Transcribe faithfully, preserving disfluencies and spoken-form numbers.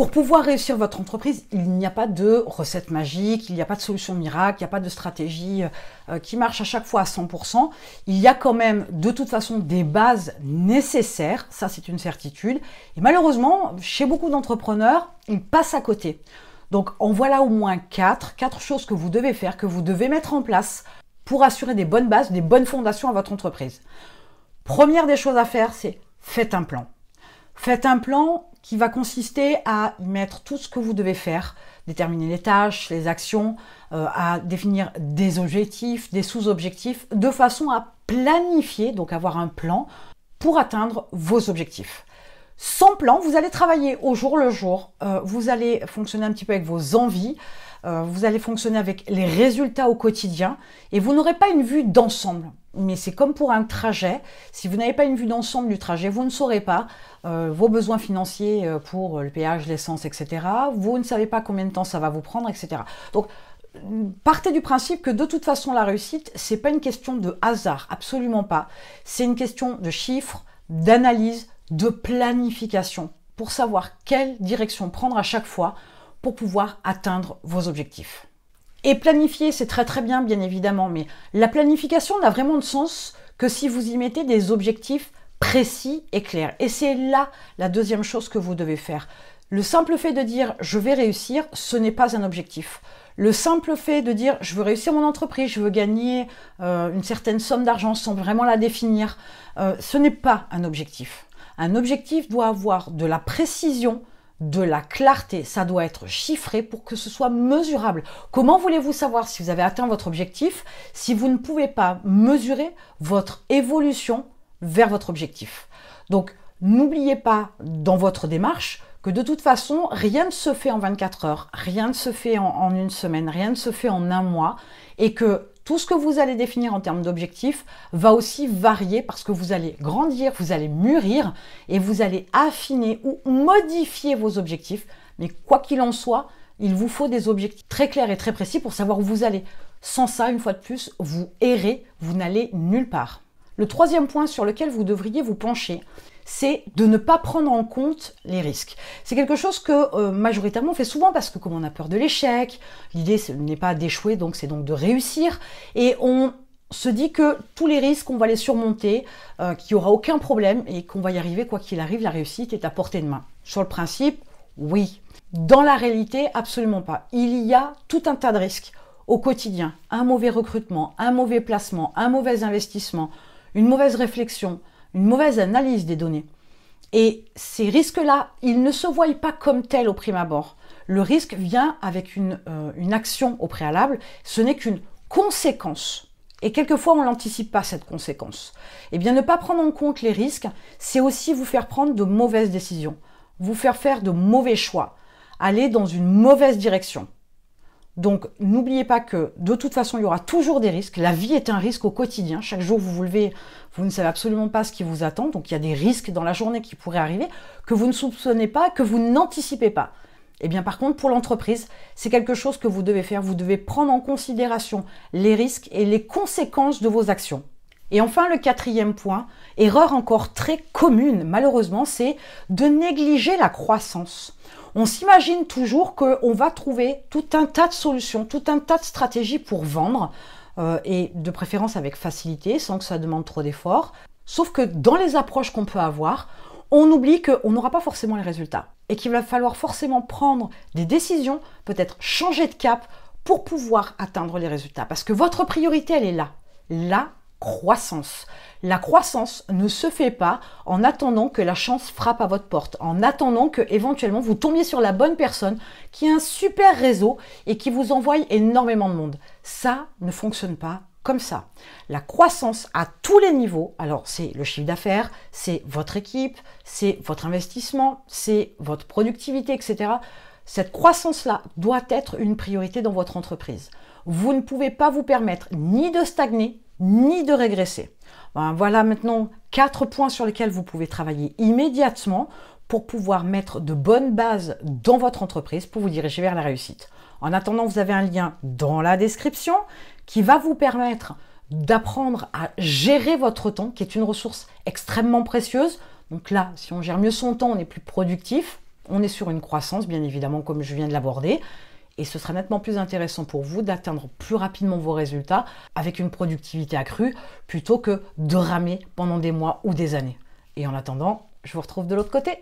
Pour pouvoir réussir votre entreprise, il n'y a pas de recette magique, il n'y a pas de solution miracle, il n'y a pas de stratégie euh, qui marche à chaque fois à cent pour cent. Il y a quand même de toute façon des bases nécessaires, ça c'est une certitude. Et malheureusement, chez beaucoup d'entrepreneurs, ils passent à côté. Donc en voilà au moins quatre, quatre choses que vous devez faire, que vous devez mettre en place pour assurer des bonnes bases, des bonnes fondations à votre entreprise. Première des choses à faire, c'est faites un plan. Faites un plan qui va consister à y mettre tout ce que vous devez faire, déterminer les tâches, les actions, euh, à définir des objectifs, des sous-objectifs, de façon à planifier, donc avoir un plan pour atteindre vos objectifs. Sans plan, vous allez travailler au jour le jour, euh, vous allez fonctionner un petit peu avec vos envies, euh, vous allez fonctionner avec les résultats au quotidien et vous n'aurez pas une vue d'ensemble. Mais c'est comme pour un trajet, si vous n'avez pas une vue d'ensemble du trajet, vous ne saurez pas euh, vos besoins financiers pour le péage, l'essence, et cetera. Vous ne savez pas combien de temps ça va vous prendre, et cetera. Donc, partez du principe que de toute façon, la réussite, c'est pas une question de hasard, absolument pas. C'est une question de chiffres, d'analyse, de planification pour savoir quelle direction prendre à chaque fois pour pouvoir atteindre vos objectifs. Et planifier, c'est très très bien, bien évidemment, mais la planification n'a vraiment de sens que si vous y mettez des objectifs précis et clairs. Et c'est là la deuxième chose que vous devez faire. Le simple fait de dire « je vais réussir », ce n'est pas un objectif. Le simple fait de dire « je veux réussir mon entreprise, je veux gagner euh, une certaine somme d'argent sans vraiment la définir euh, », ce n'est pas un objectif. Un objectif doit avoir de la précision, de la clarté, ça doit être chiffré pour que ce soit mesurable. Comment voulez-vous savoir si vous avez atteint votre objectif si vous ne pouvez pas mesurer votre évolution vers votre objectif? Donc, n'oubliez pas dans votre démarche que de toute façon, rien ne se fait en vingt-quatre heures, rien ne se fait en, en une semaine, rien ne se fait en un mois et que tout ce que vous allez définir en termes d'objectifs va aussi varier parce que vous allez grandir, vous allez mûrir et vous allez affiner ou modifier vos objectifs. Mais quoi qu'il en soit, il vous faut des objectifs très clairs et très précis pour savoir où vous allez. Sans ça, une fois de plus, vous errez, vous n'allez nulle part. Le troisième point sur lequel vous devriez vous pencher, c'est de ne pas prendre en compte les risques. C'est quelque chose que euh, majoritairement on fait souvent parce que comme on a peur de l'échec, l'idée n'est pas d'échouer, donc c'est donc de réussir. Et on se dit que tous les risques, on va les surmonter, euh, qu'il n'y aura aucun problème et qu'on va y arriver quoi qu'il arrive, la réussite est à portée de main. Sur le principe, oui. Dans la réalité, absolument pas. Il y a tout un tas de risques au quotidien. Un mauvais recrutement, un mauvais placement, un mauvais investissement, une mauvaise réflexion, une mauvaise analyse des données. Et ces risques-là, ils ne se voient pas comme tels au prime abord. Le risque vient avec une, euh, une action au préalable, ce n'est qu'une conséquence. Et quelquefois, on n'anticipe pas cette conséquence. Eh bien, ne pas prendre en compte les risques, c'est aussi vous faire prendre de mauvaises décisions, vous faire faire de mauvais choix, aller dans une mauvaise direction. Donc, n'oubliez pas que, de toute façon, il y aura toujours des risques. La vie est un risque au quotidien. Chaque jour, vous vous levez, vous ne savez absolument pas ce qui vous attend. Donc, il y a des risques dans la journée qui pourraient arriver, que vous ne soupçonnez pas, que vous n'anticipez pas. Eh bien, par contre, pour l'entreprise, c'est quelque chose que vous devez faire. Vous devez prendre en considération les risques et les conséquences de vos actions. Et enfin, le quatrième point, erreur encore très commune, malheureusement, c'est de négliger la croissance. On s'imagine toujours qu'on va trouver tout un tas de solutions, tout un tas de stratégies pour vendre, euh, et de préférence avec facilité, sans que ça demande trop d'efforts. Sauf que dans les approches qu'on peut avoir, on oublie qu'on n'aura pas forcément les résultats et qu'il va falloir forcément prendre des décisions, peut-être changer de cap pour pouvoir atteindre les résultats. Parce que votre priorité, elle est là, là, croissance. La croissance ne se fait pas en attendant que la chance frappe à votre porte, en attendant que éventuellement vous tombiez sur la bonne personne qui a un super réseau et qui vous envoie énormément de monde. Ça ne fonctionne pas comme ça. La croissance à tous les niveaux, alors c'est le chiffre d'affaires, c'est votre équipe, c'est votre investissement, c'est votre productivité, et cetera. Cette croissance-là doit être une priorité dans votre entreprise. Vous ne pouvez pas vous permettre ni de stagner, ni de régresser. Ben voilà maintenant quatre points sur lesquels vous pouvez travailler immédiatement pour pouvoir mettre de bonnes bases dans votre entreprise pour vous diriger vers la réussite. En attendant, vous avez un lien dans la description qui va vous permettre d'apprendre à gérer votre temps, qui est une ressource extrêmement précieuse. Donc là, si on gère mieux son temps, on est plus productif, On est sur une croissance, bien évidemment, comme je viens de l'aborder. Et ce sera nettement plus intéressant pour vous d'atteindre plus rapidement vos résultats avec une productivité accrue plutôt que de ramer pendant des mois ou des années. Et en attendant, je vous retrouve de l'autre côté.